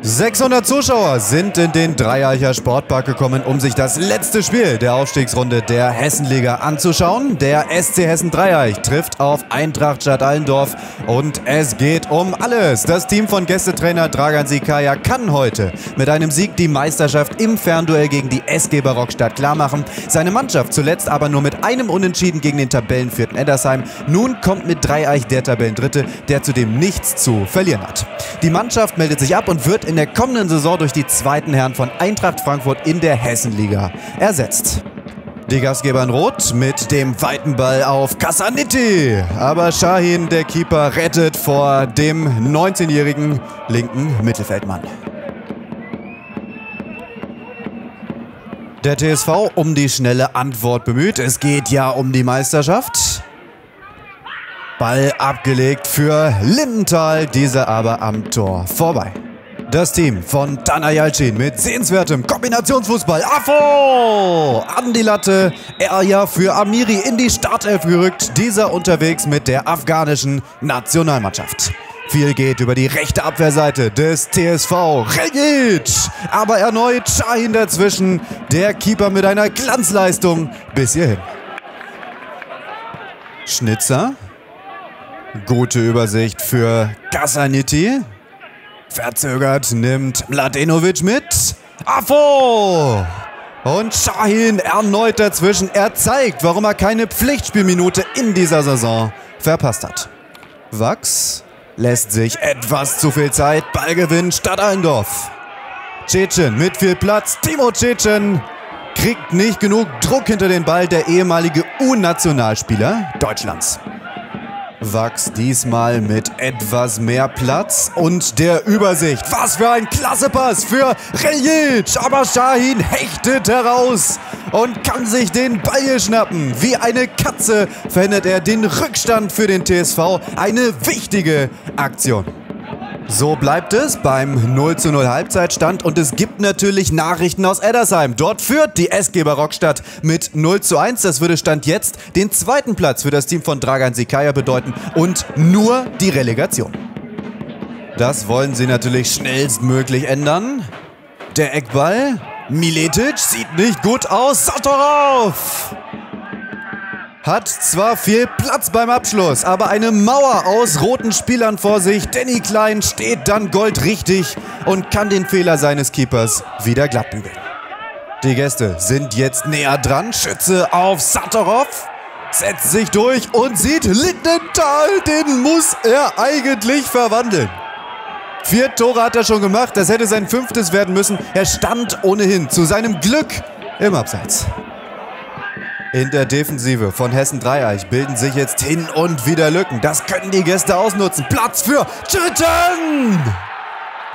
600 Zuschauer sind in den Dreieicher Sportpark gekommen, um sich das letzte Spiel der Aufstiegsrunde der Hessenliga anzuschauen. Der SC Hessen Dreieich trifft auf Eintracht Stadtallendorf und es geht um alles. Das Team von Gästetrainer Dragan Sicaja kann heute mit einem Sieg die Meisterschaft im Fernduell gegen die SG Barockstadt klarmachen. Seine Mannschaft zuletzt aber nur mit einem Unentschieden gegen den Tabellenvierten Eddersheim. Nun kommt mit Dreieich der Tabellendritte, der zudem nichts zu verlieren hat. Die Mannschaft meldet sich ab und wird in der kommenden Saison durch die zweiten Herren von Eintracht Frankfurt in der Hessenliga ersetzt. Die Gastgeber in Rot mit dem weiten Ball auf Cassaniti. Aber Schahin, der Keeper, rettet vor dem 19-jährigen linken Mittelfeldmann. Der TSV um die schnelle Antwort bemüht. Es geht ja um die Meisterschaft. Ball abgelegt für Lindenthal, dieser aber am Tor vorbei. Das Team von Taner Yalcin mit sehenswertem Kombinationsfußball. Affo an die Latte. Er ja für Amiri in die Startelf gerückt. Dieser unterwegs mit der afghanischen Nationalmannschaft. Viel geht über die rechte Abwehrseite des TSV. Reljic. Aber erneut Schahin dazwischen. Der Keeper mit einer Glanzleistung bis hierhin. Schitzer. Gute Übersicht für Cassaniti. Verzögert nimmt Mladenovic mit. Affo! Und Schahin erneut dazwischen. Er zeigt, warum er keine Pflichtspielminute in dieser Saison verpasst hat. Wachs lässt sich etwas zu viel Zeit. Ballgewinn Stadtallendorf. Cecen mit viel Platz. Timo Cecen kriegt nicht genug Druck hinter den Ball. Der ehemalige U-Nationalspieler Deutschlands. Wachs diesmal mit etwas mehr Platz und der Übersicht. Was für ein klasse Pass für Reljic. Aber Schahin hechtet heraus und kann sich den Ball hier schnappen. Wie eine Katze verhindert er den Rückstand für den TSV. Eine wichtige Aktion. So bleibt es beim 0:0 Halbzeitstand und es gibt natürlich Nachrichten aus Eddersheim. Dort führt die SG Barockstadt mit 0:1. Das würde Stand jetzt den zweiten Platz für das Team von Dragan Sicaja bedeuten und nur die Relegation. Das wollen sie natürlich schnellstmöglich ändern. Der Eckball, Miletic sieht nicht gut aus, Sattorov! Hat zwar viel Platz beim Abschluss, aber eine Mauer aus roten Spielern vor sich. Danny Klein steht dann goldrichtig und kann den Fehler seines Keepers wieder glattbügeln. Die Gäste sind jetzt näher dran. Schütze auf Sattorov, setzt sich durch und sieht Lindenthal. Den muss er eigentlich verwandeln. 4 Tore hat er schon gemacht, das hätte sein 5. werden müssen. Er stand ohnehin zu seinem Glück im Abseits. In der Defensive von Hessen Dreieich bilden sich jetzt hin und wieder Lücken. Das können die Gäste ausnutzen. Platz für Cecen!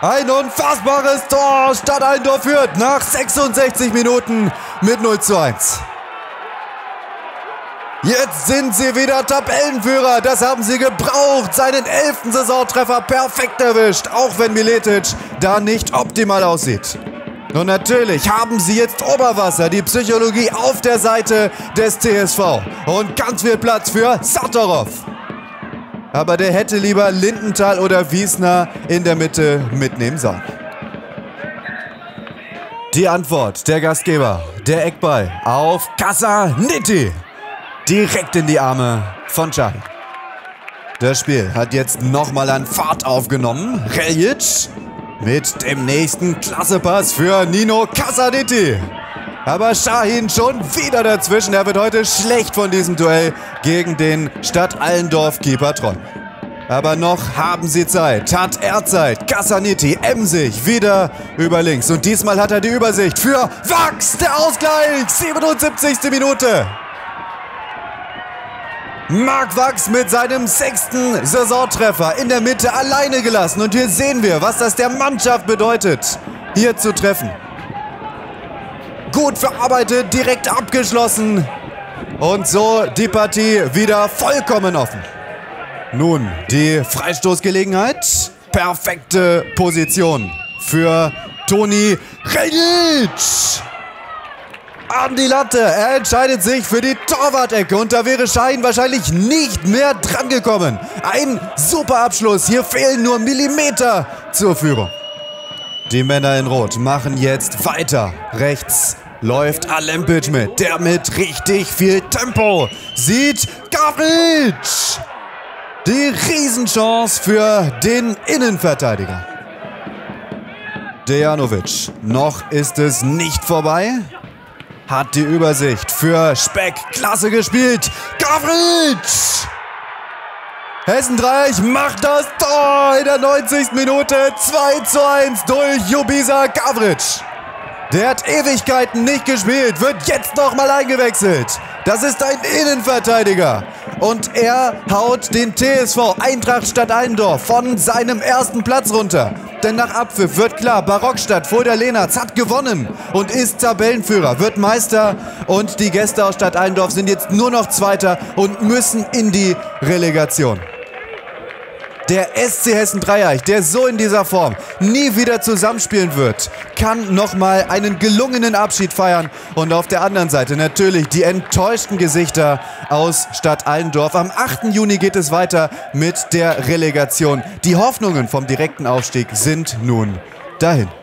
Ein unfassbares Tor. Stadtallendorf führt nach 66 Minuten mit 0:1. Jetzt sind sie wieder Tabellenführer. Das haben sie gebraucht. Seinen 11. Saisontreffer perfekt erwischt. Auch wenn Miletic da nicht optimal aussieht. Und natürlich haben sie jetzt Oberwasser, die Psychologie auf der Seite des TSV. Und ganz viel Platz für Sattorov. Aber der hätte lieber Lindenthal oder Wiesner in der Mitte mitnehmen sollen. Die Antwort der Gastgeber, der Eckball auf Cassaniti. Direkt in die Arme von Schahin. Das Spiel hat jetzt nochmal an Fahrt aufgenommen. Reljic. Mit dem nächsten Klassepass für Nino Cassaniti. Aber Schahin schon wieder dazwischen. Er wird heute schlecht von diesem Duell gegen den Stadtallendorf-Keeper Tron. Aber noch haben sie Zeit. Hat er Zeit. Cassaniti emsig wieder über links. Und diesmal hat er die Übersicht für Wachs. Der Ausgleich. 77. Minute. Marc Wachs mit seinem 6. Saisontreffer in der Mitte alleine gelassen. Und hier sehen wir, was das der Mannschaft bedeutet, hier zu treffen. Gut verarbeitet, direkt abgeschlossen. Und so die Partie wieder vollkommen offen. Nun die Freistoßgelegenheit. Perfekte Position für Toni Reljic. An die Latte, er entscheidet sich für die Torwart-Ecke und da wäre Schahin wahrscheinlich nicht mehr dran gekommen. Ein super Abschluss, hier fehlen nur Millimeter zur Führung. Die Männer in Rot machen jetzt weiter. Rechts läuft Alempic mit, der mit richtig viel Tempo sieht Gavric. Die Riesenchance für den Innenverteidiger. Dejanovic, noch ist es nicht vorbei. Hat die Übersicht für Speck, klasse gespielt. Gavric! Hessen Dreieich macht das Tor in der 90. Minute. 2:1 durch Ljubisa Gavric. Der hat Ewigkeiten nicht gespielt, wird jetzt nochmal eingewechselt. Das ist ein Innenverteidiger. Und er haut den TSV Eintracht Stadtallendorf von seinem ersten Platz runter. Denn nach Abpfiff wird klar, Barockstadt vor der Lenartz hat gewonnen und ist Tabellenführer, wird Meister. Und die Gäste aus Stadtallendorf sind jetzt nur noch Zweiter und müssen in die Relegation. Der SC Hessen Dreieich, der so in dieser Form nie wieder zusammenspielen wird, kann nochmal einen gelungenen Abschied feiern. Und auf der anderen Seite natürlich die enttäuschten Gesichter aus Stadtallendorf. Am 8. Juni geht es weiter mit der Relegation. Die Hoffnungen vom direkten Aufstieg sind nun dahin.